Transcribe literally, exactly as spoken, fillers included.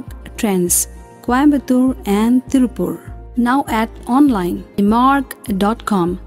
Maark Trendz, Coimbatore and Tirupur. Now at online the maark dot com.